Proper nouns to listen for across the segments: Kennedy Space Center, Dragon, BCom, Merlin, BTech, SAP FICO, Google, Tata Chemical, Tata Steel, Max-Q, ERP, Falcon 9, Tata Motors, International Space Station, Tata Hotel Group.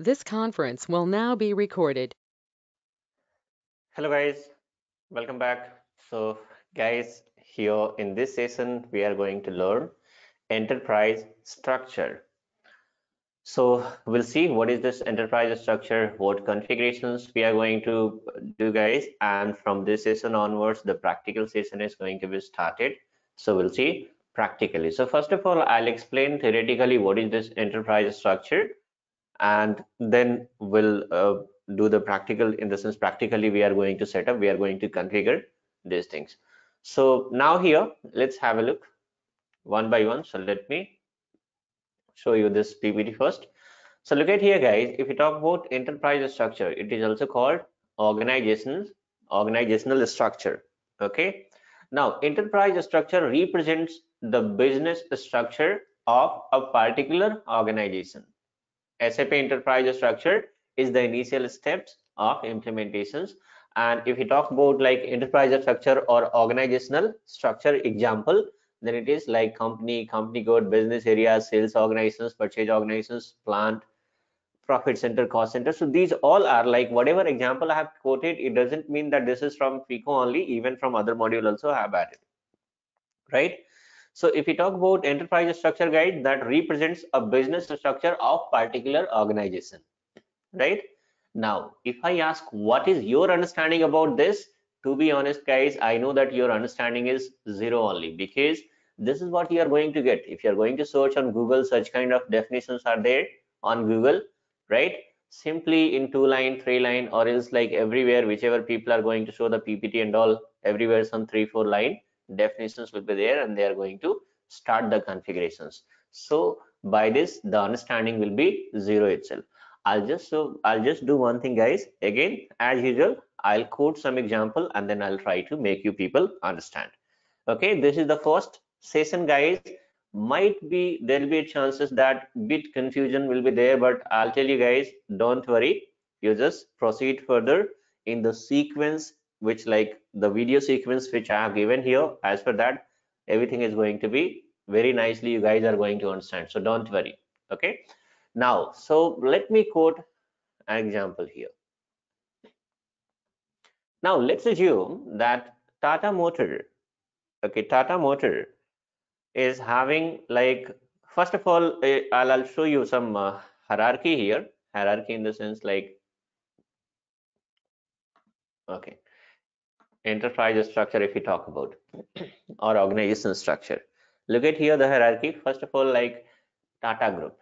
This conference will now be recorded. Hello guys, welcome back. So guys, here in this session we are going to learn enterprise structure. So we'll see what is this enterprise structure, what configurations we are going to do guys, and from this session onwards the practical session is going to be started. So we'll see practically. So first of all, I'll explain theoretically what is this enterprise structure, and then we'll do the practical. In the sense, practically we are going to set up, we are going to configure these things. So now here let's have a look one by one. So let me show you this PPT first. So look at here guys, if you talk about enterprise structure, it is also called organizational structure. Okay, now enterprise structure represents the business structure of a particular organization. SAP enterprise structure is the initial steps of implementations. And if you talk about like enterprise structure or organizational structure example, then it is like company code, business areas, sales organizations, purchase organizations, plant, profit center, cost center. So these all are like whatever example I have quoted, it doesn't mean that this is from FICO only, even from other module also I have added, right? So if you talk about enterprise structure guide, that represents a business structure of particular organization, right? Now, if I ask what is your understanding about this, to be honest guys, I know that your understanding is zero only, because this is what you are going to get. If you are going to search on Google, such kind of definitions are there on Google, right? Simply in 2-line, 3-line, or else like everywhere, whichever people are going to show the PPT and all, everywhere some 3-4 line. Definitions will be there, and they are going to start the configurations. So by this, the understanding will be zero itself. I'll just do one thing guys, again as usual, I'll quote some example and then I'll try to make you people understand. Okay, this is the first session guys. Might be there will be chances that bit confusion will be there, but I'll tell you guys, don't worry, you just proceed further in the sequence which like the video sequence which I have given here. As per that, everything is going to be very nicely, you guys are going to understand, so don't worry. Okay, now so let me quote an example here. Now let's assume that Tata Motor is having like, first of all I'll show you some hierarchy here, hierarchy in the sense like, okay, enterprise structure if we talk about or organization structure. Look at here the hierarchy. First of all, like Tata Group,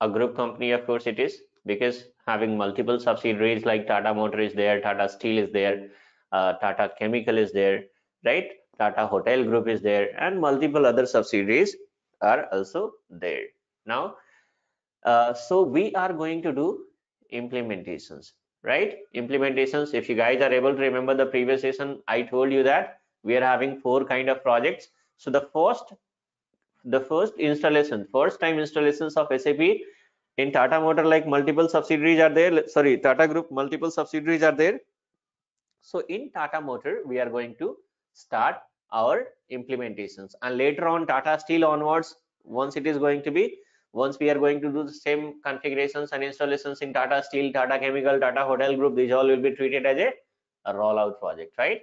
a group company, of course it is, because having multiple subsidiaries like Tata Motor is there, Tata Steel is there, Tata Chemical is there, right? Tata Hotel Group is there, and multiple other subsidiaries are also there. Now so we are going to do implementations, right? Implementations, if you guys are able to remember the previous session, I told you that we are having 4 kind of projects. So the first installation, first time installations of SAP in Tata Motor, like multiple subsidiaries are there, sorry, Tata Group, multiple subsidiaries are there. So in Tata Motor we are going to start our implementations, and later on Tata Steel onwards, once we are going to do the same configurations and installations in Tata Steel, Tata Chemical, Tata Hotel Group, these all will be treated as a rollout project, right?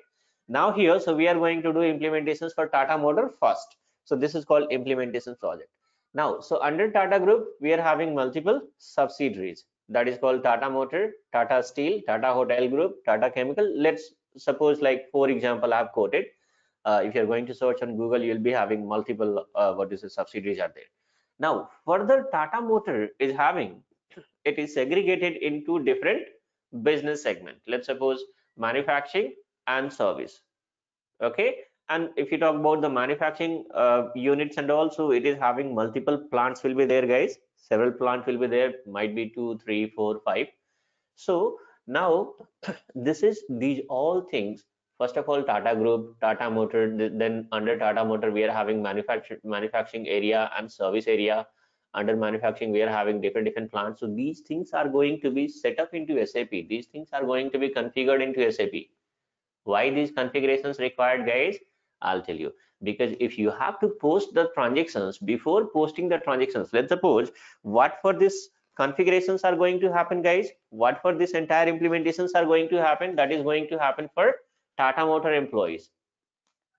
Now here, so we are going to do implementations for Tata Motor first. So this is called implementation project. Now, so under Tata Group, we are having multiple subsidiaries. That is called Tata Motor, Tata Steel, Tata Hotel Group, Tata Chemical. Let's suppose like 4 example I have quoted. If you're going to search on Google, you'll be having multiple, subsidiaries are there. Now further, Tata Motor is having, it is segregated into different business segment. Let's suppose manufacturing and service. Okay, and if you talk about the manufacturing units and also, it is having multiple plants will be there guys, several plants will be there, might be 2, 3, 4, 5. So now this is, these all things, first of all Tata Group, Tata Motor, then under Tata Motor we are having manufacturing area and service area. Under manufacturing we are having different plants. So these things are going to be set up into SAP, these things are going to be configured into SAP. Why these configurations required guys? I'll tell you, because if you have to post the transactions, before posting the transactions, let's suppose what for this configurations are going to happen, guys. What for this entire implementations are going to happen? That is going to happen for Tata Motor employees,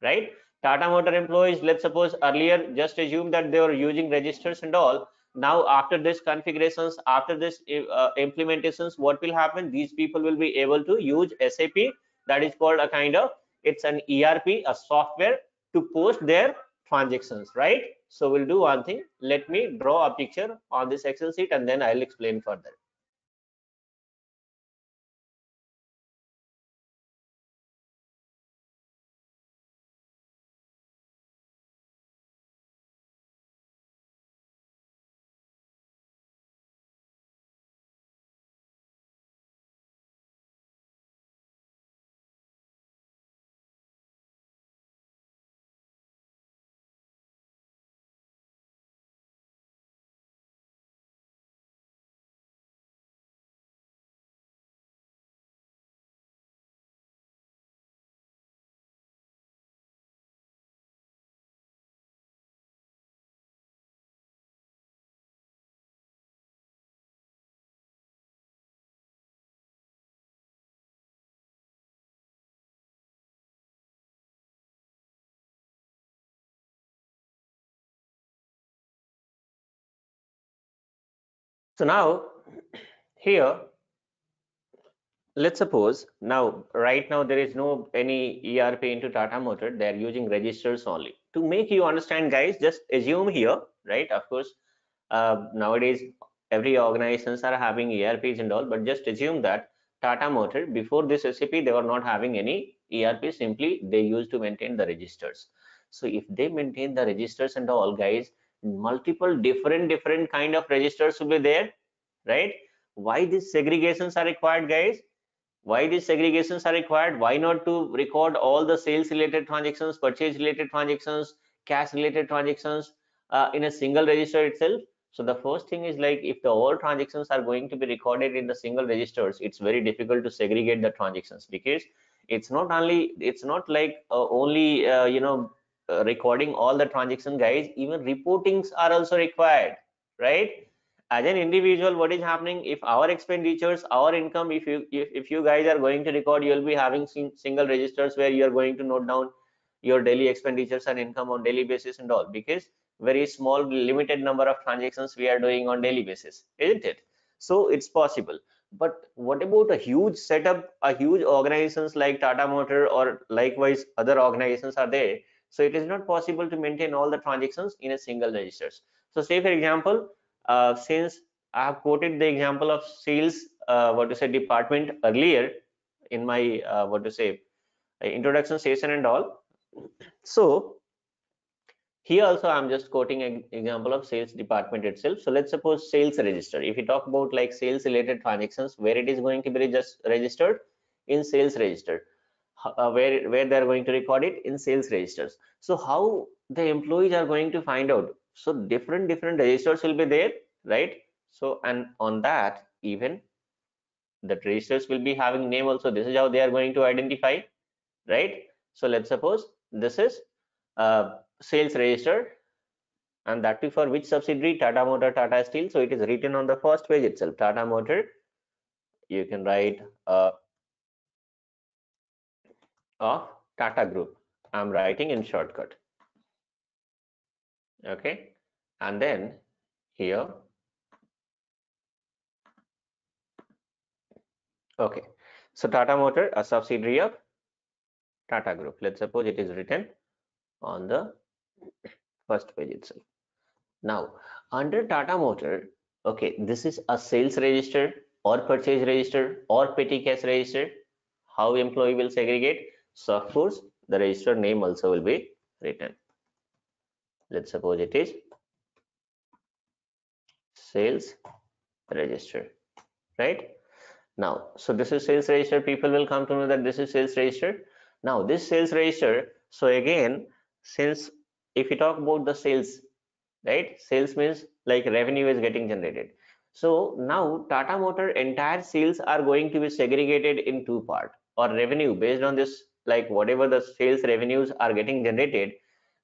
right? Tata Motor employees, let's suppose earlier just assume that they were using registers and all. Now after this configurations, after this implementations, what will happen? These people will be able to use SAP. That is called a kind of, it's an ERP, a software to post their transactions, right? So we'll do one thing. Let me draw a picture on this Excel sheet and then I'll explain further. So now here, let's suppose now right now there is no any ERP into Tata Motor. They are using registers only. To make you understand, guys, just assume here, right? Of course, nowadays every organizations are having ERPs and all, but just assume that Tata Motor before this SAP they were not having any ERP. Simply they used to maintain the registers. So if they maintain the registers and all, guys, multiple different kind of registers will be there, right? Why these segregations are required, guys? Why these segregations are required? Why not to record all the sales related transactions, purchase related transactions, cash related transactions in a single register itself? So the first thing is, like, if the all transactions are going to be recorded in the single registers, it's very difficult to segregate the transactions, because it's not only recording all the transaction, guys, even reportings are also required, right? As an individual, what is happening? If our expenditures, our income, if you guys are going to record, you'll be having single registers where you're going to note down your daily expenditures and income on daily basis and all, because very small limited number of transactions we are doing on daily basis, isn't it? So it's possible. But what about a huge setup, a huge organizations like Tata Motor or likewise other organizations are there? So it is not possible to maintain all the transactions in a single registers. So say for example, since I have quoted the example of sales department earlier in my introduction session and all. So here also I'm just quoting an example of sales department itself. So let's suppose sales register. If you talk about like sales related transactions, where it is going to be just registered in sales register. Where they are going to record it in sales registers. So how the employees are going to find out? So different registers will be there, right? So and on that, even the registers will be having name also. This is how they are going to identify, right? So let's suppose this is sales register, and that be for which subsidiary? Tata Motor, Tata Steel. So it is written on the first page itself, Tata Motor. You can write of Tata Group. I'm writing in shortcut, okay? And then here, okay, so Tata Motor, a subsidiary of Tata Group. Let's suppose it is written on the first page itself. Now under Tata Motor, okay, this is a sales register or purchase register or petty cash register. How employee will segregate? So of course the register name also will be written. Let's suppose it is sales register, right? Now so this is sales register. People will come to know that this is sales register. Now this sales register, so again, since if you talk about the sales, right, sales means like revenue is getting generated. So now Tata Motor entire sales are going to be segregated in two parts, or revenue based on this, like whatever the sales revenues are getting generated,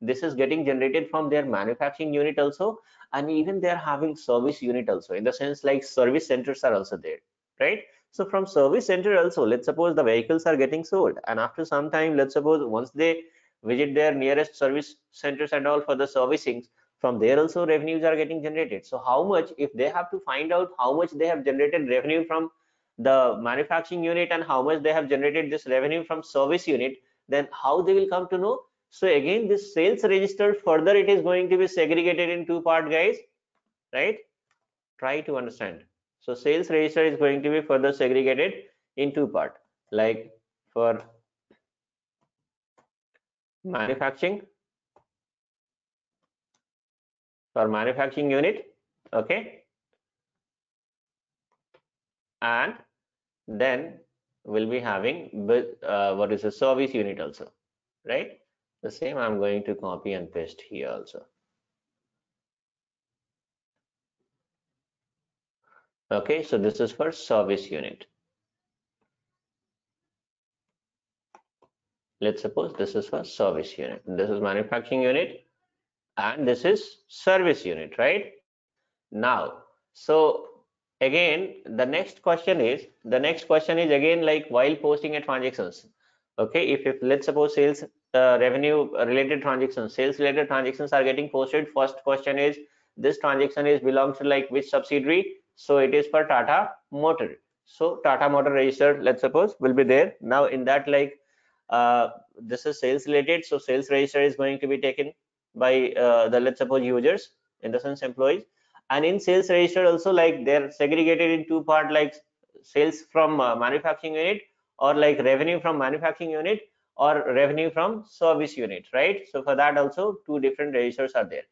This is getting generated from their manufacturing unit also, and even they are having service unit also, in the sense like service centers are also there, right? So from service center also, let's suppose the vehicles are getting sold, and after some time, let's suppose once they visit their nearest service centers and all for the servicings, from there also revenues are getting generated. So how much, if they have to find out how much they have generated revenue from the manufacturing unit and how much they have generated this revenue from service unit, then how they will come to know? So again, this sales register, further it is going to be segregated in two parts, guys, right? Try to understand. So sales register is going to be further segregated in two parts, like for manufacturing, for manufacturing unit, okay, and then we'll be having what is a service unit also, right? The same I'm going to copy and paste here also. Okay, so this is for service unit. Let's suppose this is for service unit, this is manufacturing unit, and this is service unit, right? Now, so again, the next question is again, like while posting at transactions. Okay, if let's suppose sales revenue related transactions, sales related transactions are getting posted, first question is, this transaction is belongs to like which subsidiary? So it is for Tata Motor. So Tata Motor register, let's suppose, will be there. Now in that, like this is sales related, so sales register is going to be taken by the, let's suppose, users, in the sense employees. And in sales register also, like they're segregated in two part, like sales from manufacturing unit, or like revenue from manufacturing unit, or revenue from service unit, right? So for that also two different registers are there.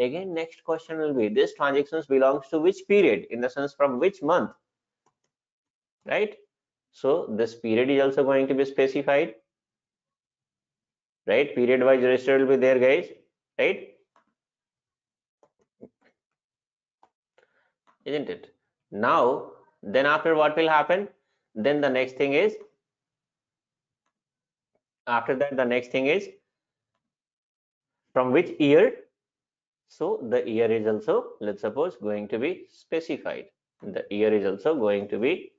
Again, next question will be, this transactions belongs to which period, in the sense from which month, right? So this period is also going to be specified, right? Period wise register will be there, guys, right? Isn't it? Now then, after what will happen, then the next thing is, after that the next thing is from which year. So the year is also, let's suppose, going to be specified. The year is also going to be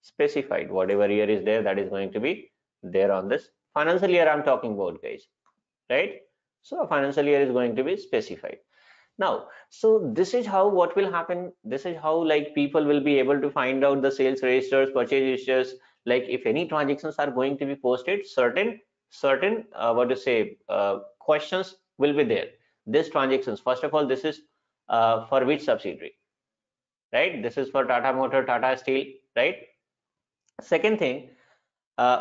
specified. Whatever year is there, that is going to be there on this financial year I'm talking about, guys, right? So financial year is going to be specified. Now, so this is how what will happen. This is how like people will be able to find out the sales registers, purchase registers, like if any transactions are going to be posted, certain questions will be there. This transactions, first of all, this is for which subsidiary, right? This is for Tata Motor, Tata Steel, right? Second thing,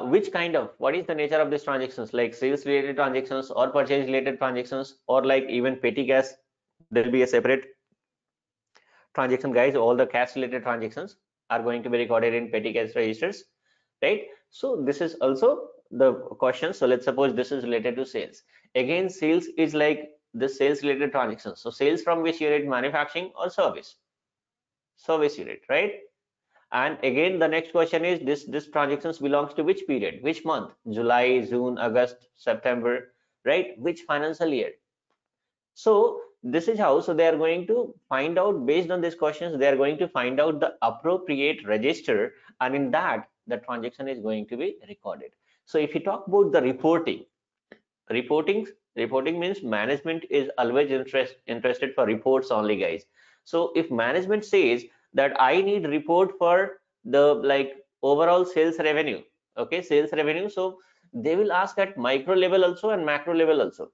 which kind of, what is the nature of these transactions, like sales related transactions or purchase related transactions, or like even petty cash. There will be a separate transaction, guys. All the cash related transactions are going to be recorded in petty cash registers, right? So this is also the question. So let's suppose this is related to sales. Again, sales is like the sales related transactions. So sales from which unit, manufacturing or service unit, right? And again, the next question is, this transactions belongs to which period, which month, July, June, August, September, right? Which financial year? So this is how, so they are going to find out, based on these questions they are going to find out the appropriate register, and in that the transaction is going to be recorded. So if you talk about the reporting means management is always interested for reports only, guys. So if management says that I need report for the like overall sales revenue, okay, sales revenue, so they will ask at micro level also and macro level also.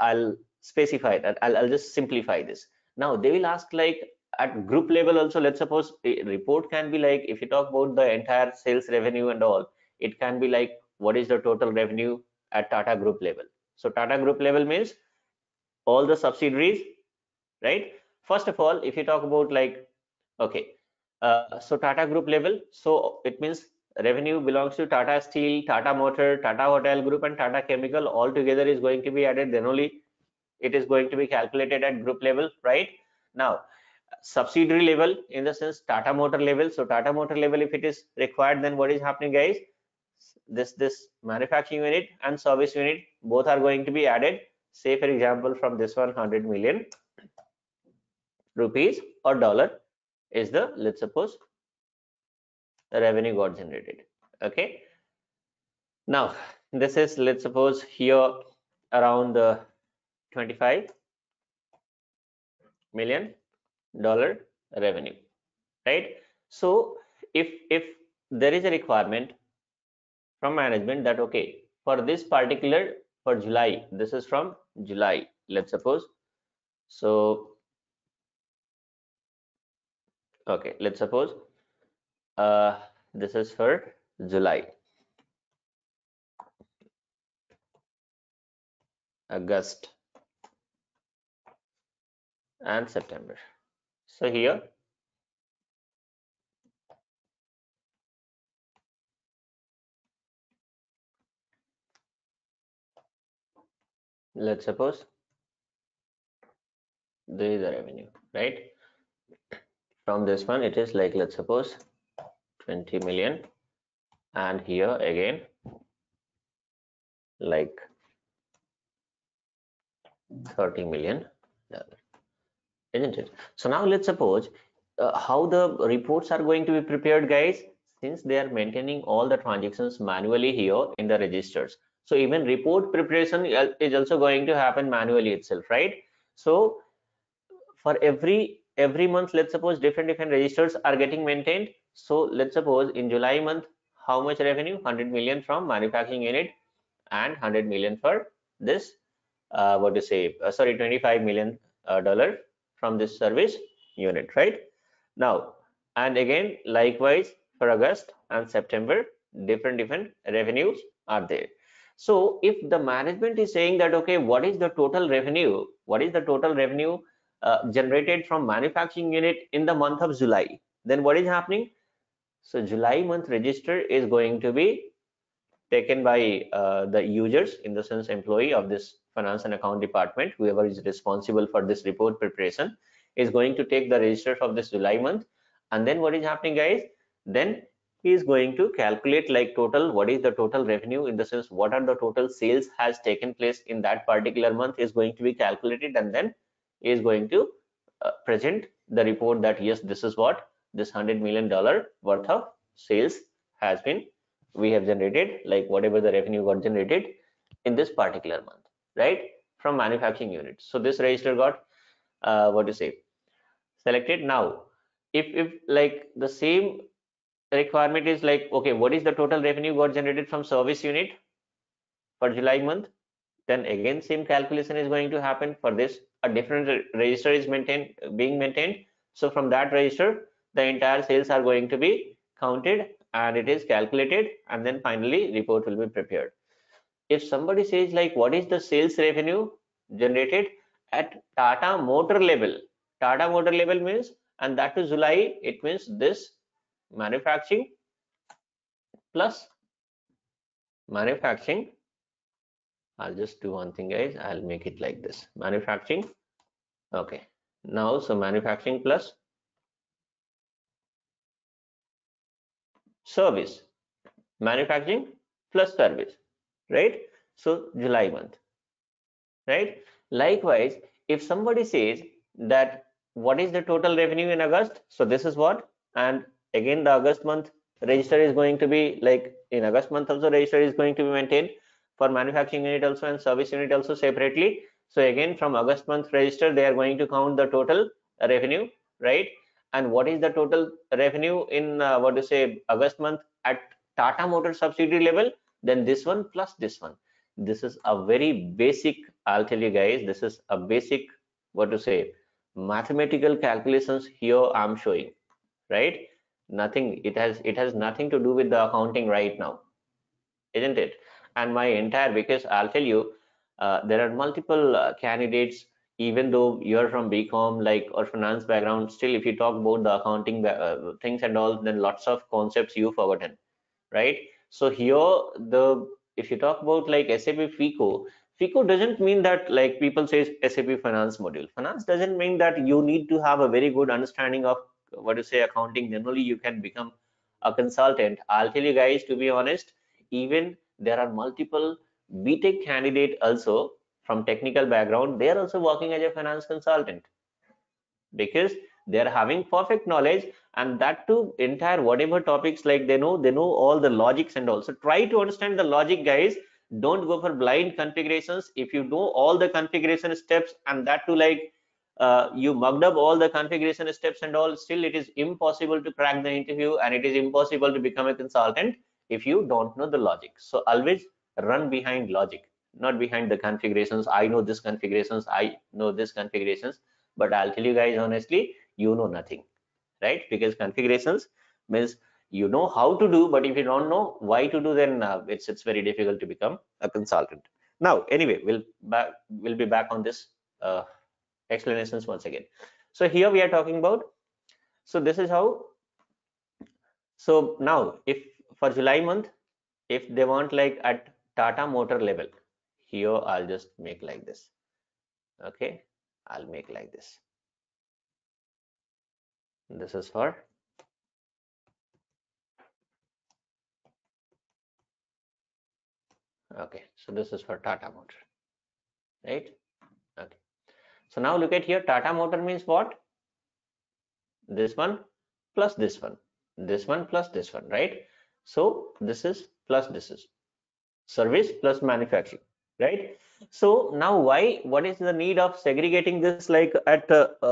I'll specify that, I'll just simplify this. Now they will ask like at group level also. Let's suppose a report can be like, if you talk about the entire sales revenue and all, it can be like what is the total revenue at Tata Group level. So Tata Group level means all the subsidiaries, right? First of all, if you talk about like, okay, so Tata Group level, so it means revenue belongs to Tata Steel, Tata Motor, Tata Hotel Group and Tata Chemical, all together is going to be added, then only it is going to be calculated at group level, right? Now subsidiary level, in the sense Tata Motor level, so Tata Motor level, if it is required, then what is happening, guys, this manufacturing unit and service unit both are going to be added say for example from this one 100 million rupees or dollar is the, let's suppose, the revenue got generated. Okay, now this is, let's suppose, here around the $25 million revenue, right? So if there is a requirement from management that okay, for this particular, for July, this is from July, let's suppose, so okay, let's suppose this is for July, August and September. So here let's suppose there is a revenue, right? From this one it is like, let's suppose, 20 million, and here again like $30 million, isn't it? So now let's suppose how the reports are going to be prepared, guys, since they are maintaining all the transactions manually here in the registers. So even report preparation is also going to happen manually itself, right? So for every month, let's suppose, different registers are getting maintained. So let's suppose in July month, how much revenue? 100 million from manufacturing unit and 100 million for this 25 million dollar from this service unit, right? Now, and again likewise for August and September, different revenues are there. So if the management is saying that okay, what is the total revenue, generated from manufacturing unit in the month of July, then what is happening? So July month register is going to be taken by the users, in the sense employee of this finance and account department, whoever is responsible for this report preparation is going to take the register of this July month. And then what is happening, guys? Then he is going to calculate like total, what is the total revenue, in the sense what are the total sales has taken place in that particular month is going to be calculated, and then is going to present the report that yes, this is what this $100 million worth of sales has been, we have generated, like whatever the revenue got generated in this particular month, right, from manufacturing unit. So this register got selected. Now if like the same requirement is like okay, what is the total revenue got generated from service unit for July month, then again same calculation is going to happen. For this a different register is being maintained, so from that register the entire sales are going to be counted and it is calculated, and then finally report will be prepared. If somebody says like what is the sales revenue generated at Tata Motor level, Tata Motor level means, and that is July, it means this manufacturing plus manufacturing, I'll just do one thing, guys, I'll make it like this, manufacturing, okay, now so manufacturing plus service, manufacturing plus service, right? So July month, right? Likewise, if somebody says that what is the total revenue in August, so this is what, and again the August month register is going to be like, in August month also register is going to be maintained for manufacturing unit also and service unit also separately. So again from August month register they are going to count the total revenue, right? And what is the total revenue in August month at Tata Motor subsidiary level, then this one plus this one. This is a very basic, I'll tell you guys, this is a basic mathematical calculations here I'm showing, right? Nothing, it has nothing to do with the accounting right now, isn't it? And my entire, because I'll tell you there are multiple candidates, even though you're from BCom like or finance background, still if you talk about the accounting things and all, then lots of concepts you've forgotten, right? So here if you talk about like SAP FICO, FICO doesn't mean that like people say SAP finance module, finance doesn't mean that you need to have a very good understanding of accounting, then only you can become a consultant. I'll tell you guys, to be honest, even there are multiple BTech candidate also from technical background, they are also working as a finance consultant because they are having perfect knowledge, and that too entire whatever topics, like they know all the logics and all. So try to understand the logic, guys. Don't go for blind configurations. If you know all the configuration steps and that too like you mugged up all the configuration steps and all, still it is impossible to crack the interview and it is impossible to become a consultant if you don't know the logic. So always run behind logic, not behind the configurations. I know this configurations, I know this configurations, but I'll tell you guys honestly, you know nothing, right? Because configurations means you know how to do, but if you don't know why to do, then it's very difficult to become a consultant. Now anyway, we'll be back on this explanations once again. So here we are talking about, so this is how. So now if for July month, if they want like at Tata Motor level, here I'll just make like this. Okay, I'll make like this. This is for okay, so this is for Tata Motor, right? Okay, so now look at here. Tata Motor means what? This one plus this one, this one plus this one, right? So this is plus this is service plus manufacturing, right? So now why, what is the need of segregating this like at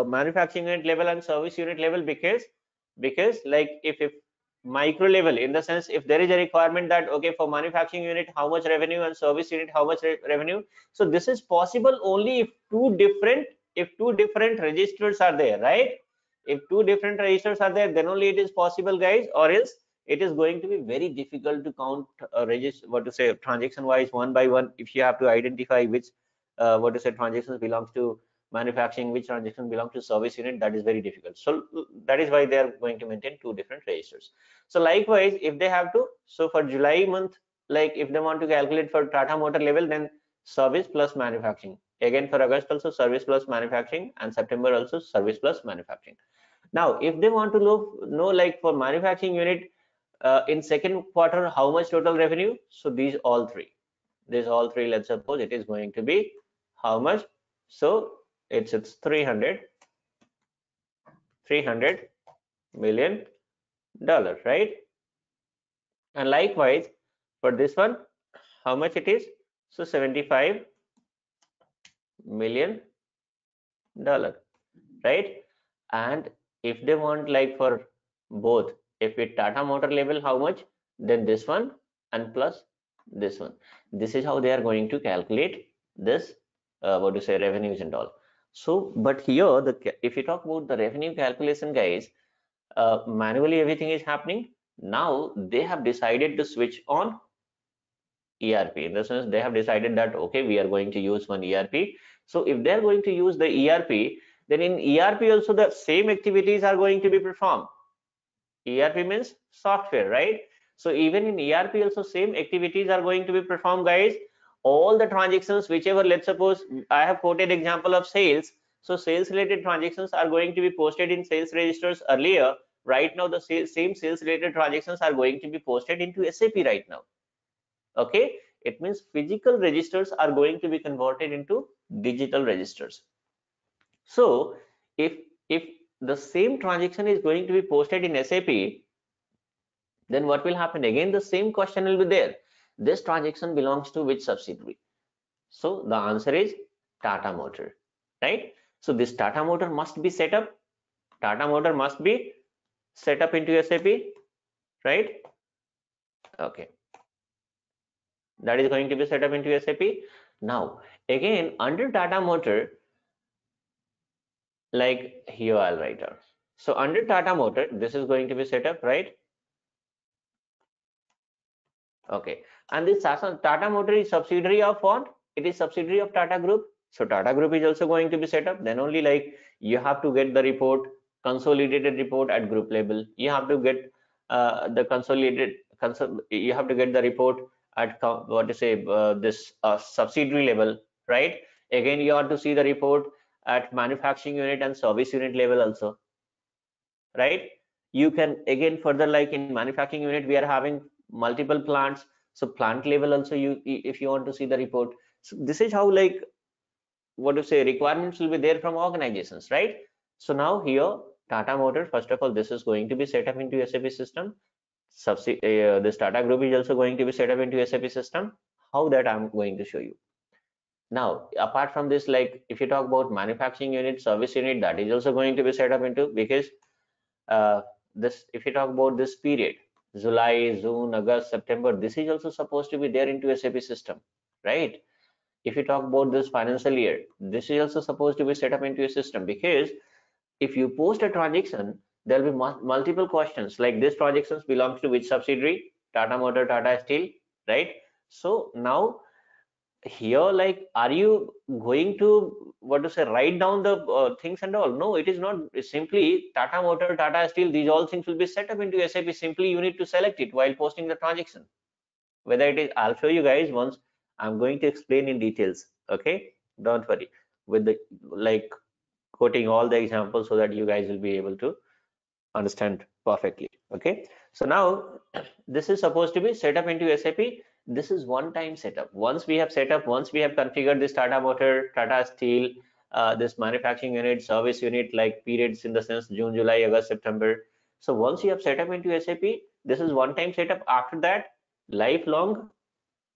manufacturing unit level and service unit level? Because like if micro level, in the sense, if there is a requirement that okay, for manufacturing unit how much revenue and service unit how much revenue, so this is possible only if two different registers are there, right? If two different registers are there, then only it is possible, guys, or else it is going to be very difficult to count transaction wise one by one. If you have to identify which transactions belongs to manufacturing, which transaction belongs to service unit, that is very difficult. So that is why they are going to maintain two different registers. So likewise, if they have to, so for July month, like if they want to calculate for Tata Motor level, then service plus manufacturing. Again for August also service plus manufacturing, and September also service plus manufacturing. Now if they want to know like for manufacturing unit, in second quarter how much total revenue, so these all three, let's suppose it is going to be how much, so it's 300 million dollars, right? And likewise for this one, how much it is, so 75 million dollars, right? And if they want like for both, if it Tata Motor level how much, then this one and plus this one. This is how they are going to calculate this revenues and all. So but here if you talk about the revenue calculation, guys, manually everything is happening. Now they have decided to switch on ERP, in the sense they have decided that okay, we are going to use one ERP. So if they are going to use the ERP, then in ERP also the same activities are going to be performed. ERP means software, right? So even in ERP also same activities are going to be performed, guys. All the transactions, whichever, let's suppose I have quoted example of sales, so sales related transactions are going to be posted in sales registers earlier. Right now the same sales related transactions are going to be posted into SAP right now. Okay, it means physical registers are going to be converted into digital registers. So if the same transaction is going to be posted in SAP, then what will happen? Again the same question will be there. This transaction belongs to which subsidiary? So the answer is Tata Motor, right? So this Tata Motor must be set up. Tata Motor must be set up into SAP, right? Okay, that is going to be set up into SAP. Now again under Tata Motor, like here I'll write out, so under Tata Motor this is going to be set up, right? Okay, and this Tata Motor is subsidiary of what? It is subsidiary of Tata Group. So Tata Group is also going to be set up. Then only like you have to get the report, consolidated report at group level. You have to get the consolidated you have to get the report at subsidiary level, right? Again you have to see the report at manufacturing unit and service unit level also, right? You can again further, like in manufacturing unit we are having multiple plants, so plant level also you, if you want to see the report. So this is how like what to say, requirements will be there from organizations, right? So now here Tata Motors, first of all, this is going to be set up into SAP system. This Tata Group is also going to be set up into SAP system. How that I'm going to show you. Now, apart from this, like if you talk about manufacturing unit, service unit, that is also going to be set up into, because this, if you talk about this period, July, June, August, September, this is also supposed to be there into SAP system, right? If you talk about this financial year, this is also supposed to be set up into a system, because if you post a transaction, there will be multiple questions like this transactions belongs to which subsidiary, Tata Motor, Tata Steel, right? So now here, like, are you going to write down the things and all? No, it is not simply Tata Motor, Tata Steel. These all things will be set up into SAP. Simply you need to select it while posting the transaction. Whether it is, I'll show you guys once. I'm going to explain in details. Okay, don't worry with the like quoting all the examples so that you guys will be able to understand perfectly. Okay, so now this is supposed to be set up into SAP. This is one time setup. Once we have set up, once we have configured this Tata Motor, Tata Steel, this manufacturing unit, service unit, like periods in the sense June, July, August, September. So once you have set up into SAP, this is one time setup. After that, lifelong,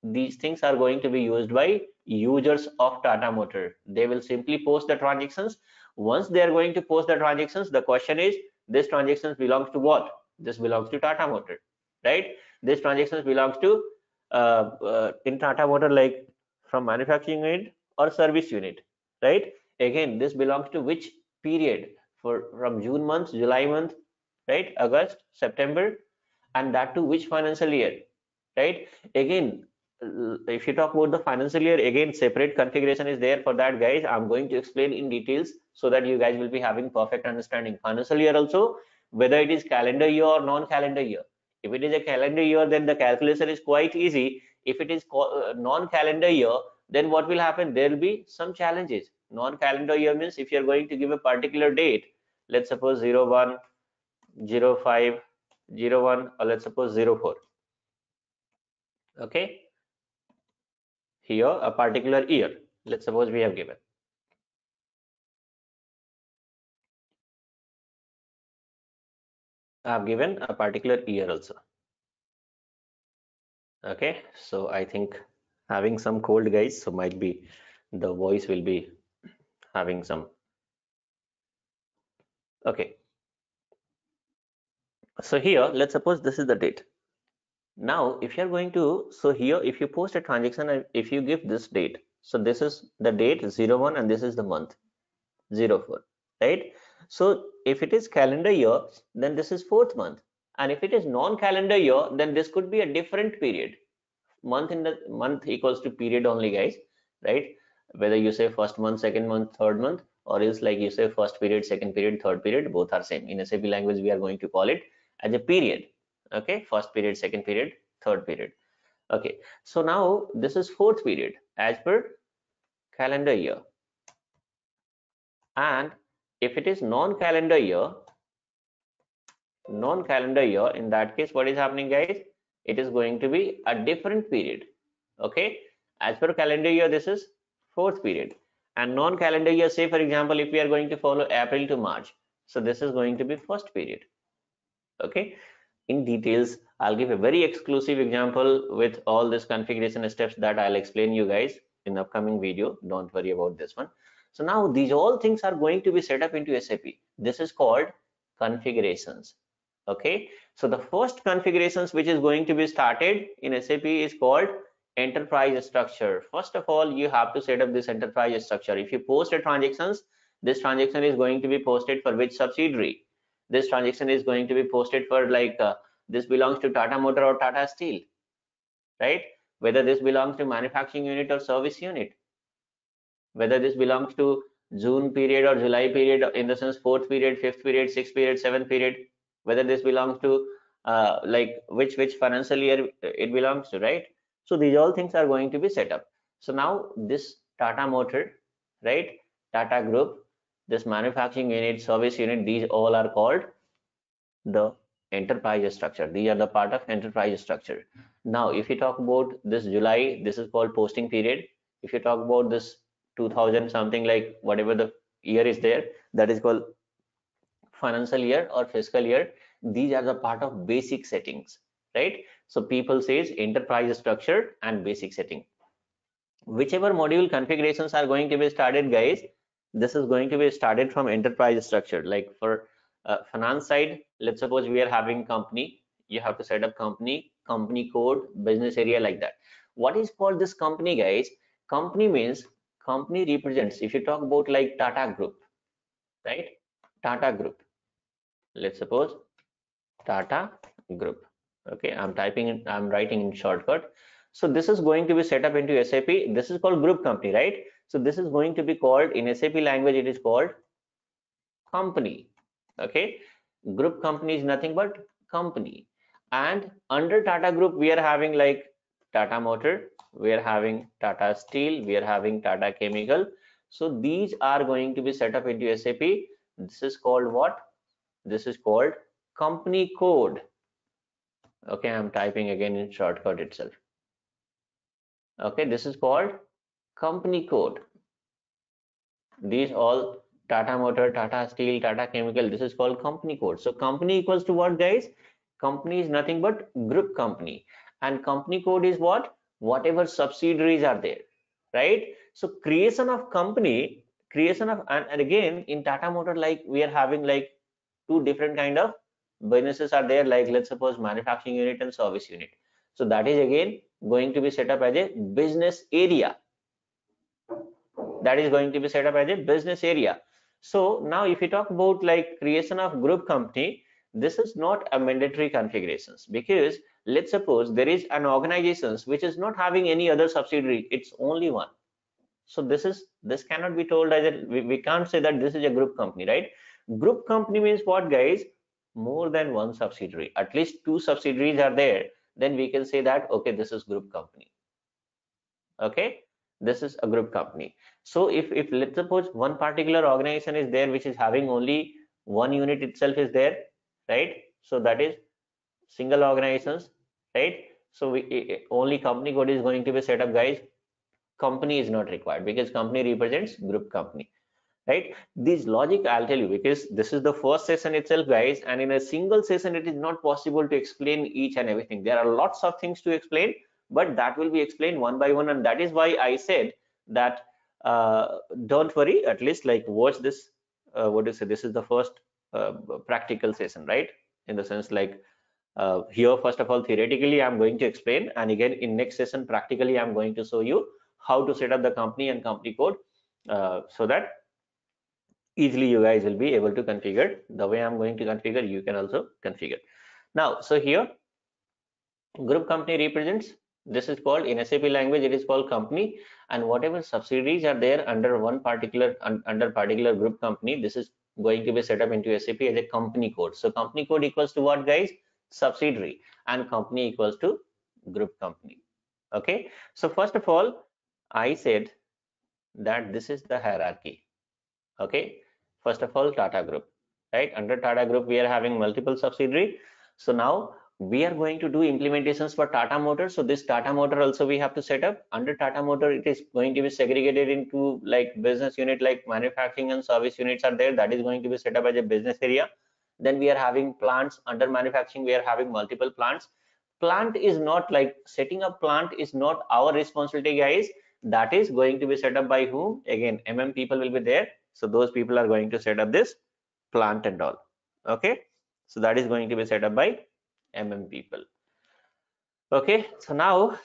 these things are going to be used by users of Tata Motor. They will simply post the transactions. Once they are going to post the transactions, the question is, this transactions belongs to what? This belongs to Tata Motor, right? This transactions belongs to in Tata Motor, like from manufacturing unit or service unit, right? Again, this belongs to which period, for from June month, July month, right? August, September, and that to which financial year, right? Again, if you talk about the financial year, again separate configuration is there for that, guys. I'm going to explain in details so that you guys will be having perfect understanding. Financial year also, whether it is calendar year or non-calendar year. If it is a calendar year, then the calculation is quite easy. If it is non-calendar year, then what will happen? There will be some challenges. Non-calendar year means if you're going to give a particular date, let's suppose 01, 05, 01, or let's suppose 04. Okay. Here a particular year, let's suppose we have given, I've given a particular year also. Okay, so I think having some cold, guys, so might be the voice will be having some. Okay, so here let's suppose this is the date. Now if you're going to, so here if you post a transaction and if you give this date, so this is the date 01 and this is the month 04, right? So if it is calendar year, then this is fourth month, and if it is non-calendar year, then this could be a different period. Month in the month equals to period only, guys, right? Whether you say first month, second month, third month, or else like you say first period, second period, third period, both are same. In SAP language we are going to call it as a period. Okay, first period, second period, third period. Okay, so now this is fourth period as per calendar year, and if it is non-calendar year, in that case what is happening, guys? It is going to be a different period. Okay, as per calendar year this is fourth period, and non-calendar year, say for example if we are going to follow April to March, so this is going to be first period. Okay, in details I'll give a very exclusive example with all this configuration steps that I'll explain you guys in upcoming video. Don't worry about this one. So now these all things are going to be set up into SAP. This is called configurations. Okay, so the first configurations which is going to be started in SAP is called enterprise structure. First of all, you have to set up this enterprise structure. If you post a transactions, this transaction is going to be posted for which subsidiary, this transaction is going to be posted for like this belongs to Tata Motor or Tata Steel, right? Whether this belongs to manufacturing unit or service unit, whether this belongs to June period or July period, in the sense fourth period, fifth period, sixth period, seventh period, whether this belongs to like which financial year it belongs to, right? So these all things are going to be set up. So now this Tata Motor, right, Tata Group, this manufacturing unit, service unit, these all are called the enterprise structure. These are the part of enterprise structure. Now if you talk about this July, this is called posting period. If you talk about this 2000 something, like whatever the year is there, that is called financial year or fiscal year. These are the part of basic settings, right? So people says enterprise structure and basic setting. Whichever module configurations are going to be started, guys, this is going to be started from enterprise structure. Like for finance side, let's suppose we are having company. You have to set up company, company code, business area, like that. What is called this company, guys? Company means company represents, if you talk about like Tata Group, right? Tata Group. Let's suppose Tata Group. Okay, I'm typing in, I'm writing in shortcut. So this is going to be set up into SAP. This is called group company, right? So this is going to be called, in SAP language, it is called company. Okay, group company is nothing but company. And under Tata Group, we are having like Tata Motor, we are having Tata Steel, we are having Tata Chemical. So these are going to be set up into SAP. This is called what? This is called company code. Okay, I'm typing again in shortcut itself. Okay, this is called company code. These all Tata Motor, Tata Steel, Tata Chemical, this is called company code. So company equals to what, guys? Company is nothing but group company. And company code is what? Whatever subsidiaries are there, right? So creation of company, creation of, and again in Tata Motor, like we are having like two different kind of businesses are there, like let's suppose manufacturing unit and service unit. So that is again going to be set up as a business area. That is going to be set up as a business area. So now if you talk about like creation of group company, this is not a mandatory configurations, because let's suppose there is an organization which is not having any other subsidiary, it's only one. So this is, this cannot be told as a, we can't say that this is a group company, right? Group company means what, guys? More than one subsidiary, at least two subsidiaries are there, then we can say that okay, this is group company. Okay, this is a group company. So if let's suppose one particular organization is there which is having only one unit itself is there, right? So that is single organizations, right? So we only company code is going to be set up, guys. Company is not required because company represents group company, right? This logic I'll tell you, because this is the first session itself, guys, and in a single session it is not possible to explain each and everything. There are lots of things to explain, but that will be explained one by one, and that is why I said that don't worry, at least like watch this what do you say, this is the first practical session, right? In the sense like here first of all theoretically I'm going to explain, and again in next session practically I'm going to show you how to set up the company and company code, so that easily you guys will be able to configure the way I'm going to configure. You can also configure now. So here group company represents, this is called, in SAP language it is called company, and whatever subsidiaries are there under one particular, under particular group company, this is going to be set up into SAP as a company code. So company code equals to what, guys? Subsidiary, and company equals to group company. Okay, so first of all I said that this is the hierarchy. Okay, first of all Tata Group, right? Under Tata Group we are having multiple subsidiary. So now we are going to do implementations for Tata Motor. So this Tata Motor also we have to set up. Under Tata Motor it is going to be segregated into like business unit, like manufacturing and service units are there, that is going to be set up as a business area. Then we are having plants. Under manufacturing we are having multiple plants. Plant is not, like setting up plant is not our responsibility, guys. That is going to be set up by whom? Again MM people will be there. So those people are going to set up this plant and all. Okay, so that is going to be set up by MM people. Okay, so now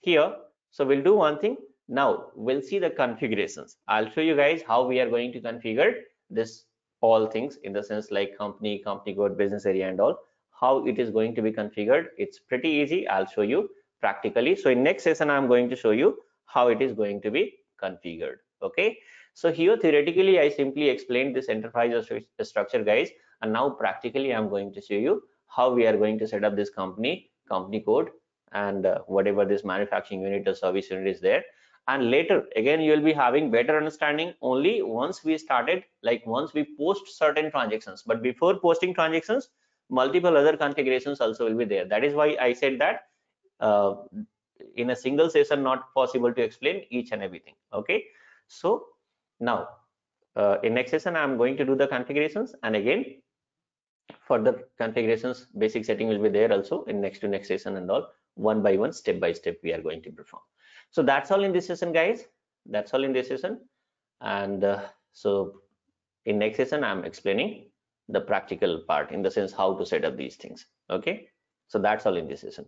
here, so we'll do one thing. Now we'll see the configurations. I'll show you guys how we are going to configure this all things, in the sense like company, company code, business area and all, how it is going to be configured. It's pretty easy. I'll show you practically. So in next session I'm going to show you how it is going to be configured. Okay, so here theoretically I simply explained this enterprise structure, guys, and now practically I'm going to show you how we are going to set up this company, company code, and whatever this manufacturing unit or service unit is there. And later again you will be having better understanding only once we started, like once we post certain transactions. But before posting transactions, multiple other configurations also will be there. That is why I said that in a single session not possible to explain each and everything. Okay, so now in next session I'm going to do the configurations, and again further configurations, basic setting will be there also in next to next session and all, one by one, step by step we are going to perform. So that's all in this session, guys. That's all in this session. And so in next session I'm explaining the practical part, in the sense how to set up these things. Okay, so that's all in this session.